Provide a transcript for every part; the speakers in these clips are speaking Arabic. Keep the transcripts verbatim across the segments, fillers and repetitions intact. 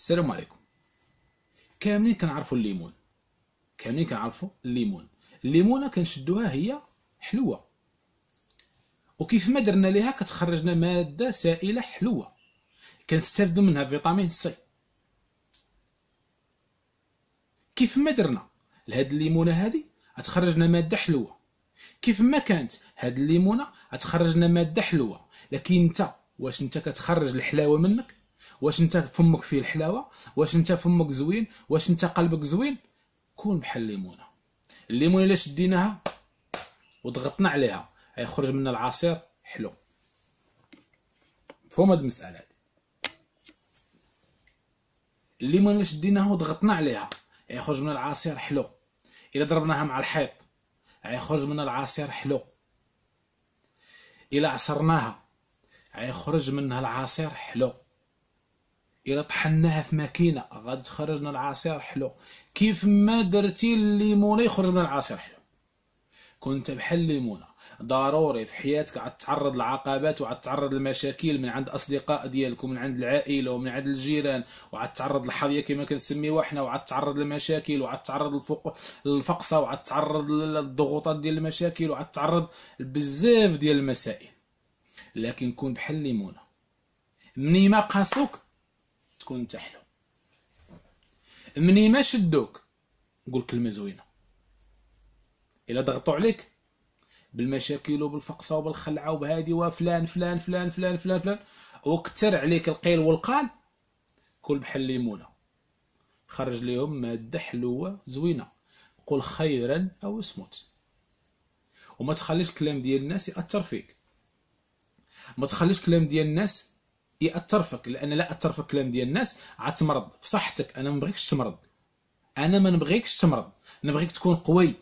السلام عليكم. كاملين كنعرفوا الليمون، كاملين كنعرفوا الليمون. الليمونه كنشدوها هي حلوه، وكيف ما درنا ليها كتخرجنا ماده سائله حلوه كنستافدوا منها فيتامين سي. كيف ما درنا لهاد الليمونه هذه غتخرجنا ماده حلوه، كيف ما كانت هاد الليمونه غتخرجنا ماده حلوه. لكن انت واش انت كتخرج الحلاوه منك؟ واش انت فمك فيه الحلاوه؟ واش انت فمك زوين؟ واش انت قلبك زوين؟ كون بحال الليمونه. الليمونه الا شديناها وضغطنا عليها غيخرج منا العصير حلو. فهم هاد المساله هادي. الليمونه الا شديناها وضغطنا عليها غيخرج منا العصير حلو. الا ضربناها مع الحيط غيخرج منا العصير حلو. الا عصرناها غيخرج منها العصير حلو. الا طحناها في ماكينه غادي تخرج لنا العصير حلو. كيف ما درتي الليمونه يخرج لنا العصير حلو. كنت بحال الليمونه. ضروري في حياتك غتتعرض لعقبات وغتتعرض لمشاكل من عند اصدقاء ديالك ومن عند العائله ومن عند الجيران، وغتتعرض للحظيه كما كنسميوها حنا، وغتتعرض لمشاكل وغتتعرض للفقصه وغتتعرض للضغوطات ديال المشاكل وغتتعرض لبزاف ديال المسائل. لكن كون بحال الليمونه، مني ما قاسوك تكون انت حلو، مني ما شدوك نقول كلمه زوينه. الا ضغطوا عليك بالمشاكل وبالفقصه وبالخلعه وبهادي وفلان فلان فلان فلان فلان فلان وكثر عليك القيل والقال، كل بحال الليمونه خرج لهم ماده حلوه زوينه. قل خيرا او اصمت. وما تخليش الكلام ديال الناس ياثر فيك، ما تخليش كلام ديال الناس ياثر فيك، لان لا اثر فيك كلام ديال الناس غتمرض في صحتك. انا ما نبغيكش تمرض، انا ما نبغيكش تمرض، نبغيك تكون قوي.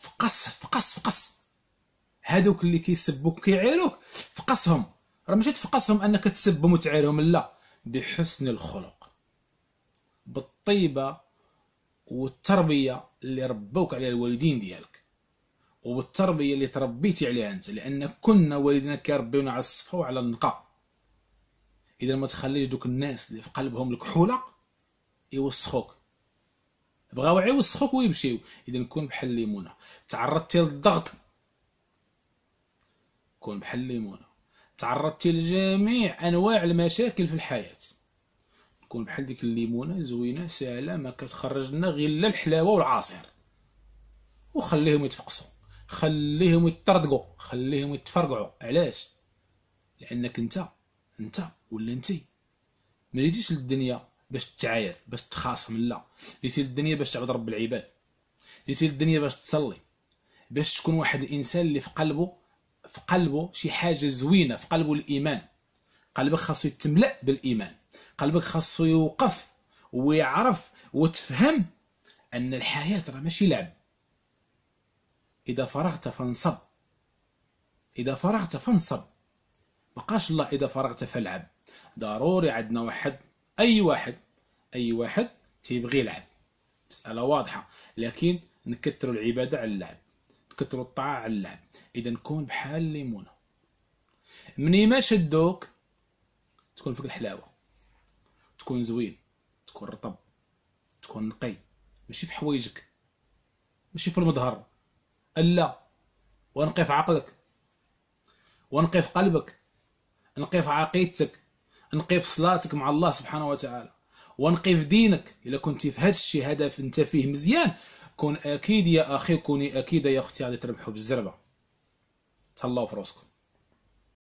فقص فقص فقص هادوك اللي كيسبوك كيعيروك، فقصهم. راه ماشي تفقصهم انك تسبهم وتعيرهم، لا، بحسن الخلق، بالطيبه والتربيه اللي ربوك عليها الوالدين ديالك وبالتربيه اللي تربيتي عليها انت، لان كنا والدينا كيربيونا على الصفا وعلى النقاء. اذا ما تخليش دوك الناس اللي في قلبهم الكحوله يوسخوك، بغاو يوسخوك ويمشيو. اذا كون بحال الليمونه. تعرضتي للضغط كون بحال الليمونه. تعرضتي لجميع انواع المشاكل في الحياه كون بحال ديك الليمونه، زوينه سهله ما كتخرج لنا غير الحلاوه والعصير. وخليهم يتفقصوا، خليهم يتردقوا، خليهم يتفرقعوا. علاش؟ لانك انت انت ولا انتي ما جيتيش للدنيا باش تعاير باش تخاصم، لا، جيتي للدنيا باش تعبد رب العباد، جيتي للدنيا باش تصلي، باش تكون واحد الانسان اللي في قلبه في قلبه شي حاجه زوينه، في قلبه الايمان. قلبك خاصو يتملأ بالايمان، قلبك خاصو يوقف ويعرف وتفهم ان الحياه راه ماشي لعب. اذا فرغت فانصب، اذا فرغت فانصب، بقاش الله اذا فرغت فالعب. ضروري عندنا واحد، اي واحد اي واحد تيبغي يلعب، مساله واضحه. لكن نكثروا العباده على اللعب، نكثروا الطاعه على اللعب. اذا نكون بحال الليمونه، مني ما شدوك تكون فيك الحلاوه، تكون زوين، تكون رطب، تكون نقي، ماشي في حوايجك، ماشي في المظهر، لا، ونقي في عقلك، ونقي في قلبك، نقي في عقيدتك، نقي في صلاتك مع الله سبحانه وتعالى، ونقي في دينك. الا كنتي في هذا الشيء هذا انت فيه مزيان، كون اكيد يا اخي، كوني اكيده يا اختي غادي تربحوا بالزربه. تهلاو في راسكم.